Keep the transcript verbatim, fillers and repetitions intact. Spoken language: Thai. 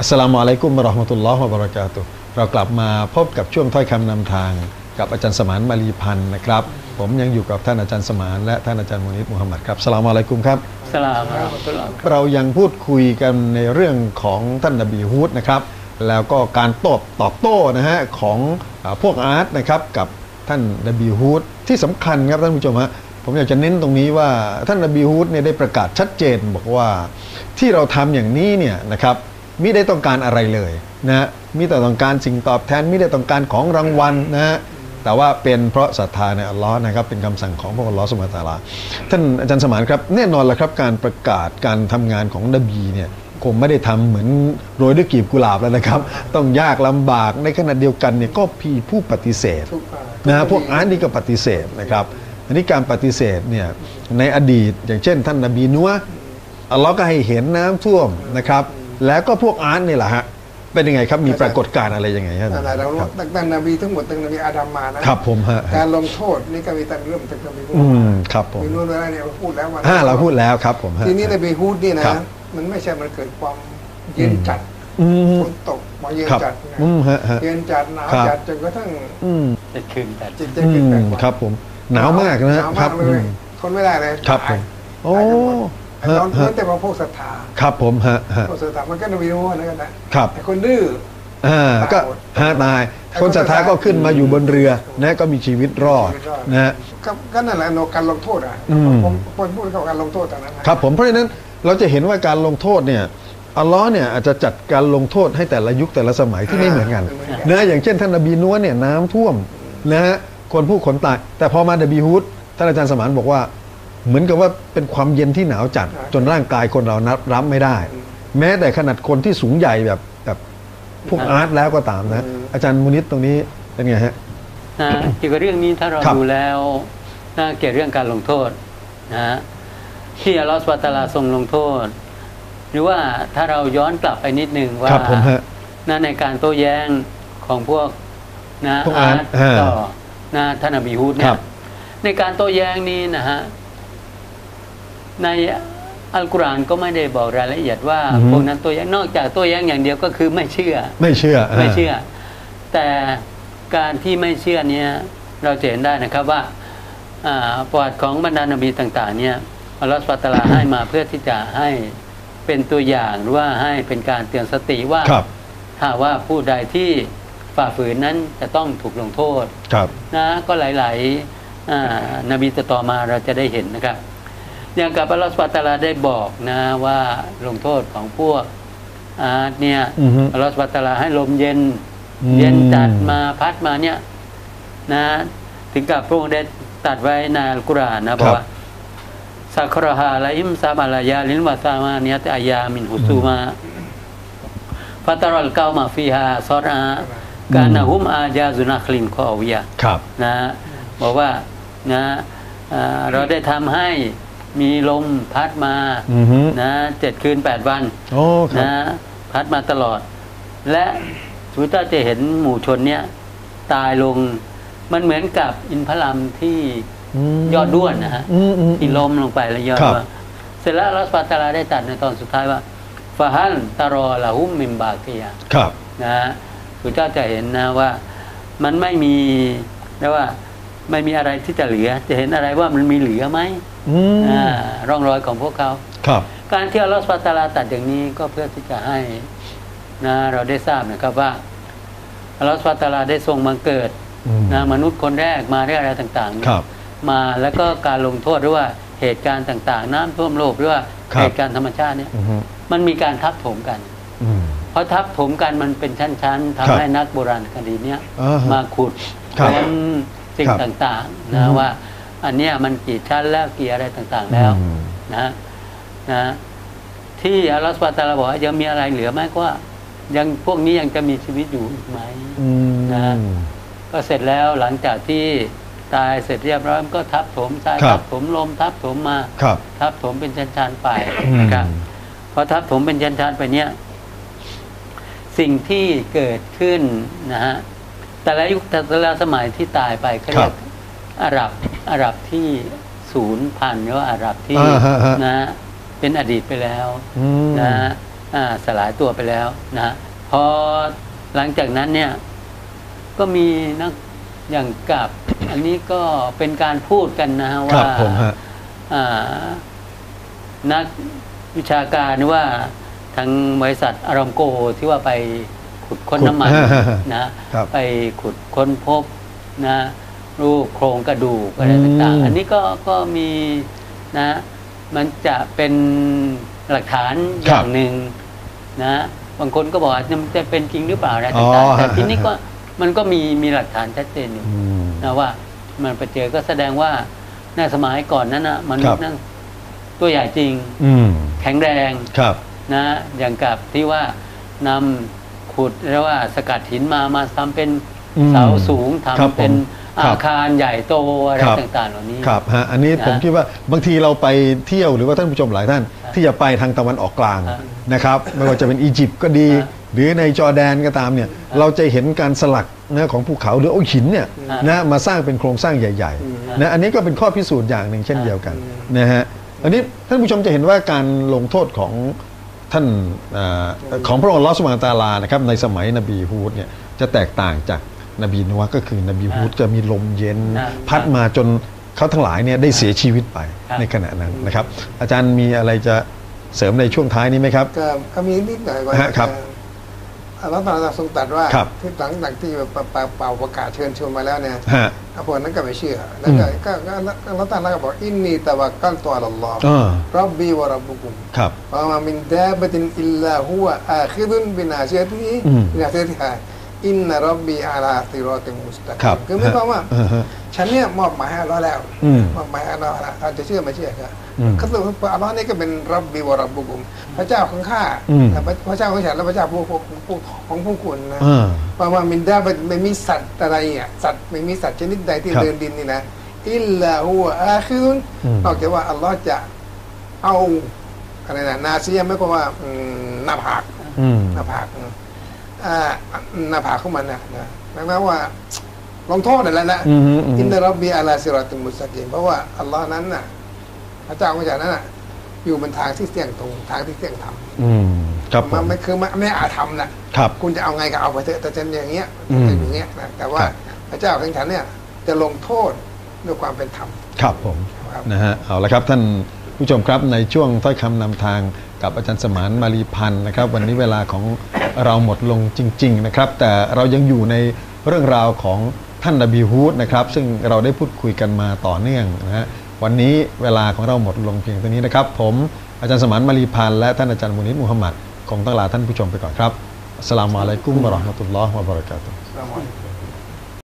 อัสลามุอะลัยกุม วะเราะห์มะตุลลอฮิ วะบะเราะกาตุฮ์เรากลับมาพบกับช่วงถ้อยคำนำทางกับอาจารย์สมาน มาลีพันธ์นะครับผมยังอยู่กับท่านอาจารย์สมานและท่านอาจารย์มูนิด มุฮัมหมัดครับอัสลามุอะลัยกุมครับอัสสลามุอะลัยกุมเรายังพูดคุยกันในเรื่องของท่านนบีฮูดนะครับแล้วก็การตอบตอบโต้นะฮะของพวกอาร์ตนะครับกับท่านนบีฮูดที่สำคัญครับท่านผู้ชมฮะผมอยากจะเน้นตรงนี้ว่าท่านนบีฮูดเนี่ยได้ประกาศชัดเจนบอกว่าที่เราทำอย่างนี้เนี่ยนะครับมิได้ต้องการอะไรเลยนะมิแต่ต้องการสิ่งตอบแทนมิได้ต้องการของรางวัลนะฮะแต่ว่าเป็นเพราะศรัทธาในอัลลอฮ์นะครับเป็นคำสั่งของพระองค์อัลลอฮ์ซุบฮานะฮูวะตะอาลาท่านอาจารย์สมานครับแน่นอนละครับการประกาศการทำงานของนบีเนี่ยคงไม่ได้ทำเหมือนโรยด้วยกลีบกุหลาบแล้วนะครับต้องยากลำบากในขณะเดียวกันเนี่ยก็มีผู้ปฏิเสธนะพวกอาร์นี่ก็ปฏิเสธนะครับอันนี้การปฏิเสธเนี่ยในอดีตอย่างเช่นท่านนบีนัวอัลลอฮ์ก็ให้เห็นน้ำท่วมนะครับแล้วก็พวกอาร์ตนี่แหละฮะเป็นยังไงครับมีปรากฏการณ์อะไรยังไงฮะอะไรเราตั้งแต่นบีทั้งหมดตั้งแต่นบีอาดัมมานะครับผมฮะการลงโทษนี่ก็มีตั้งเรื่องตั้งแต่นบีฮูดอืมครับผมนบีฮูดอะไรเนี่ยเราพูดแล้วว่าอ่าเราพูดแล้วครับผมฮะทีนี้นบีฮูดนี่นะมันไม่ใช่มันเกิดความเย็นจัดฝนตกมาเย็นจัดเย็นจัดหนาวจัดจนกระทั่งเจ็ดคืนแต่เจ็ดคืนแต่ครับผมหนาวมากนะครับทนไม่ได้เลยครับผมโอ้ตอนนั้นแต่ว่าพวกศรัทธาครับผมฮะพวกศรัทธามันก็นบีฮูดนะครับนะครับแต่คนดื้ออ่าก็ฮะตายคนศรัทธาก็ขึ้นมาอยู่บนเรือนะก็มีชีวิตรอดนะก็นั่นแหละการลงโทษอ่ะผมคนพูดกับการลงโทษต่างๆครับผมเพราะฉะนั้นเราจะเห็นว่าการลงโทษเนี่ยอัลลอฮ์เนี่ยอาจจะจัดการลงโทษให้แต่ละยุคแต่ละสมัยที่ไม่เหมือนกันนะอย่างเช่นท่านนบีนัวเนี่ยน้ำท่วมนะฮะคนผู้คนตายแต่พอมานบีฮูดท่านอาจารย์สมานบอกว่าเหมือนกับว่าเป็นความเย็นที่หนาวจัดจนร่างกายคนเรารับไม่ได้แม้แต่ขนาดคนที่สูงใหญ่แบบแบบพวกอาร์ตแล้วก็ตามนะอาจารย์มูนิดตรงนี้เป็นไงฮะนะเกี่ยวกับเรื่องนี้ถ้าเราดูแล้วน่าเกี่ยวเรื่องการลงโทษนะที่อัลลอฮฺซุบฮานะฮูวะตะอาลาทรงลงโทษหรือว่าถ้าเราย้อนกลับไปนิดหนึ่งว่านั่นในการโต้แย้งของพวกนะอาร์ตต่อนะท่านนบีฮูดเนี่ยในการโต้แย้งนี้นะฮะในอัลกุรอานก็ไม่ได้บอกรายละเอียดว่าพวกนั้นตัวแย้งนอกจากตัวแย้งอย่างเดียวก็คือไม่เชื่อไม่เชื่อไม่เชื่อแต่การที่ไม่เชื่อเนี้ยเราจะเห็นได้นะครับว่าประวัติของบรรดานบีต่างๆเนี่ยอัลลอฮฺซุบฮานะฮูวะตะอาลาให้มาเพื่อที่จะให้เป็นตัวอย่างหรือว่าให้เป็นการเตือนสติว่าถ้าว่าผู้ใดที่ฝ่าฝืนนั้นจะต้องถูกลงโทษนะก็หลายๆนบีต่อมาเราจะได้เห็นนะครับอย่างกับอัลลอฮฺซุบฮานะฮูวะตะอาลาได้บอกนะว่าลงโทษของพวกอาร์ตเนี่ยอัลลอฮฺซุบฮานะฮูวะตะอาลาให้ลมเย็นเย็นจัดมาพัดมาเนี่ยนะถึงกับพระองค์ได้ตัดไว้ในอัลกุรอานนะบอกว่าสักระฮาละอิมซาบะลายาลินวะซามาเนียตอายามินหุซูมาฟาตารัลเกามาฟีฮาซอรากานะฮุมอาญาซุนัคลินคอวิยะนะบอกว่านะเราได้ทำให้มีลมพัดมานะเจ็ดคืนแปดวันนะพัดมาตลอดและสุดท้ายจะเห็นหมู่ชนเนี้ยตายลงมันเหมือนกับอินทผลัมที่ยอดด้วนนะฮะที่ล้มลงไปแล้วยอดว่าเสร็จแล้วอัลลอฮฺซุบฮานะฮูวะตะอาลาได้ตัดในตอนสุดท้ายว่าฟาฮัลตารอละฮุมมิมบากียะนะสุดท้ายจะเห็นนะว่ามันไม่มีแล้วว่าไม่มีอะไรที่จะเหลือจะเห็นอะไรว่ามันมีเหลือไหมร่องรอยของพวกเขาครับการที่อัลลอฮฺซุบฮานะฮูวะตะอาลาตัดอย่างนี้ก็เพื่อที่จะให้นะเราได้ทราบนะครับว่าอัลลอฮฺซุบฮานะฮูวะตะอาลาได้ทรงบังเกิดนะมนุษย์คนแรกมาเรื่องอะไรต่างๆมาแล้วก็การลงโทษหรือว่าเหตุการณ์ต่างๆน้ำท่วมโลกหรือว่าเหตุการณ์ธรรมชาติเนี่ยมันมีการทับถมกันเพราะทับถมกันมันเป็นชั้นๆทำให้นักโบราณคดีเนี่ยมาขุดค้นสิ่งต่างๆนะว่าอันเนี้ยมันกี่ชั้นแล้วกี่อะไรต่างๆแล้วนะนะที่อัลลอฮฺซุบฮานะฮูวะตะอาลาบอกว่ายังมีอะไรเหลือไหมก็ยังพวกนี้ยังจะมีชีวิตอยู่ไหมนะก็เสร็จแล้วหลังจากที่ตายเสร็จเรียบร้อยก็ทับถมทรายทับถมลมทับถมมาทับถมเป็นชั้นๆไปนะครับพอทับถมเป็นชั้นๆไปเนี้ยสิ่งที่เกิดขึ้นนะฮะแต่ละยุคแต่ละสมัยที่ตายไปก็เรียกอาหรับอาหรับที่ศูนย์พันหรือว่าอาหรับที่นะเป็นอดีตไปแล้วนะ สลายตัวไปแล้วนะพอหลังจากนั้นเนี่ยก็มีนักอย่างกับอันนี้ก็เป็นการพูดกันนะว่านักวิชาการว่าทางบริษัทอารามโกที่ว่าไปขุดค้นน้ำมันนะไปขุดค้นพบนะรูปโครงกระดูกอะไรต่างๆอันนี้ก็ก็มีนะมันจะเป็นหลักฐานอย่างหนึ่งนะบางคนก็บอกว่าจะเป็นจริงหรือเปล่าอะไรต่างๆแต่ทีนี้ก็มันก็มีมีหลักฐานชัดเจนอยู่นะว่ามันไปเจอก็แสดงว่าในสมัยก่อนนั้นนะมันนั่งตัวใหญ่จริงแข็งแรงนะอย่างกับที่ว่านำขุดเรียกว่าสกัดหินมามาทำเป็นเสาสูงทำเป็นอาคารใหญ่โตอะไรต่างๆเหล่านี้ครับฮะอันนี้ผมคิดว่าบางทีเราไปเที่ยวหรือว่าท่านผู้ชมหลายท่านที่จะไปทางตะวันออกกลางนะครับไม่ว่าจะเป็นอียิปต์ก็ดีหรือในจอร์แดนก็ตามเนี่ยเราจะเห็นการสลักนะของภูเขาหรือโอ้หินเนี่ยนะมาสร้างเป็นโครงสร้างใหญ่ๆนะอันนี้ก็เป็นข้อพิสูจน์อย่างหนึ่งเช่นเดียวกันนะฮะอันนี้ท่านผู้ชมจะเห็นว่าการลงโทษของท่านของพระองค์อัลเลาะห์ซุบฮานะฮูวะตะอาลานะครับในสมัยนบีฮูดเนี่ยจะแตกต่างจากนบีนูฮ์ก็คือนบีฮูดจะมีลมเย็นพัดมาจนเขาทั้งหลายเนี่ยได้เสียชีวิตไปในขณะนั้นนะครับอาจารย์มีอะไรจะเสริมในช่วงท้ายนี้ไหมครับก็มีนิดหน่อยว่าอัลเลาะห์ตะอาลาทรงตรัสว่าที่หลังหลังที่เป่าประกาศเชิญชวนมาแล้วเนี่ยคนนั้นก็ไม่เชื่อแล้วก็อัลเลาะห์ตะอาลาก็บอกอินนีตะวักกัลตุอัลลอฮ์ร็อบบีวะร็อบบุกุมวะมามินดาบะตินอิลลาฮุวะอาคิซุนบินาซียะติฮิบินาซียะติฮาอินนะร็อบบีอาลาซิรอติมุสตะกิมคือไม่ต้องว่าฉันเนี่ยมอบหมายให้อัลเลาะห์แล้วมอบหมายให้อัลเลาะห์แล้วอาจจะเชื่อไม่เชื่อก็ก็คืออัลเลาะห์นี่ก็เป็นร็อบบีวะร็อบบุกุมพระเจ้าของข้าพระเจ้าของฉันและพระเจ้าผู้ของพวกคุณนะเพราะว่ามินดาไม่มีสัตว์อะไรอ่ะสัตว์ไม่มีสัตว์ชนิดใดที่เดินดินนี่นะอิลลาฮุวะอาคิรุนนอกจากว่าอัลเลาะห์จะเอาอะไรนะนาซียะไม่ก็ว่าหน้าผากหน้าผากหน้าผากของมันนะนะแม้ว่าลงโทษอะไรนะอินนะร็อบบีอาลาซิรอติมุสตะกีมเพราะว่าอัลเลาะห์นั้นน่ะพระเจ้าของฉันนั้นน่ะอยู่บนทางที่เสี่ยงตรงทางที่เสี่ยงธรรมมันไม่คือไม่อาจทำนะคุณจะเอาไงก็เอาไปเถอะแต่ฉันอย่างเงี้ยเป็นอย่างเงี้ยนะแต่ว่าพระเจ้าของฉันเนี่ยจะลงโทษด้วยความเป็นธรรมครับผมนะฮะเอาละครับท่านผู้ชมครับในช่วงถ้อยคำนำทางกับอาจารย์สมานมาลีพันธ์นะครับวันนี้เวลาของเราหมดลงจริงๆนะครับแต่เรายังอยู่ในเรื่องราวของท่านนบีฮูดนะครับซึ่งเราได้พูดคุยกันมาต่อเนื่องนะฮะวันนี้เวลาของเราหมดลงเพียงเท่านี้นะครับผมอาจารย์สมานมาลีพันธ์และท่านอาจารย์มูนิดมุฮัมมัดคงต้องลาท่านผู้ชมไปก่อนครับอัสสลามุอะลัยกุมวะเราะห์มะตุลลอฮ์วะบะเราะกาตุฮ์